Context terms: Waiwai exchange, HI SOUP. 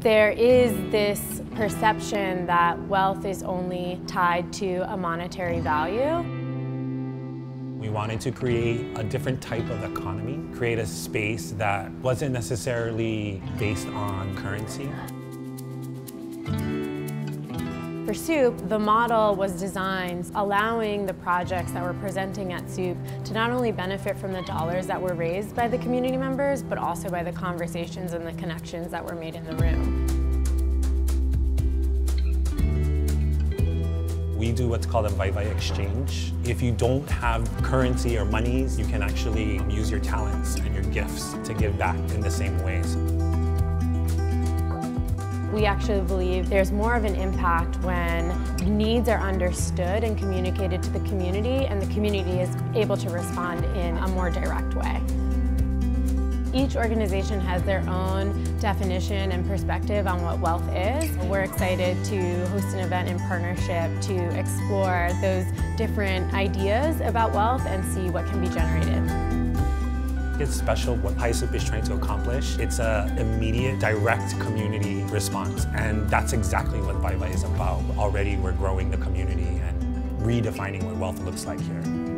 There is this perception that wealth is only tied to a monetary value. We wanted to create a different type of economy, create a space that wasn't necessarily based on currency. For SOUP, the model was designed allowing the projects that we're presenting at SOUP to not only benefit from the dollars that were raised by the community members, but also by the conversations and the connections that were made in the room. We do what's called a Waiwai exchange. If you don't have currency or monies, you can actually use your talents and your gifts to give back in the same ways. We actually believe there's more of an impact when needs are understood and communicated to the community, and the community is able to respond in a more direct way. Each organization has their own definition and perspective on what wealth is. We're excited to host an event in partnership to explore those different ideas about wealth and see what can be generated. It's special what HI SOUP is trying to accomplish. It's an immediate, direct community response, and that's exactly what Waiwai is about. Already we're growing the community and redefining what wealth looks like here.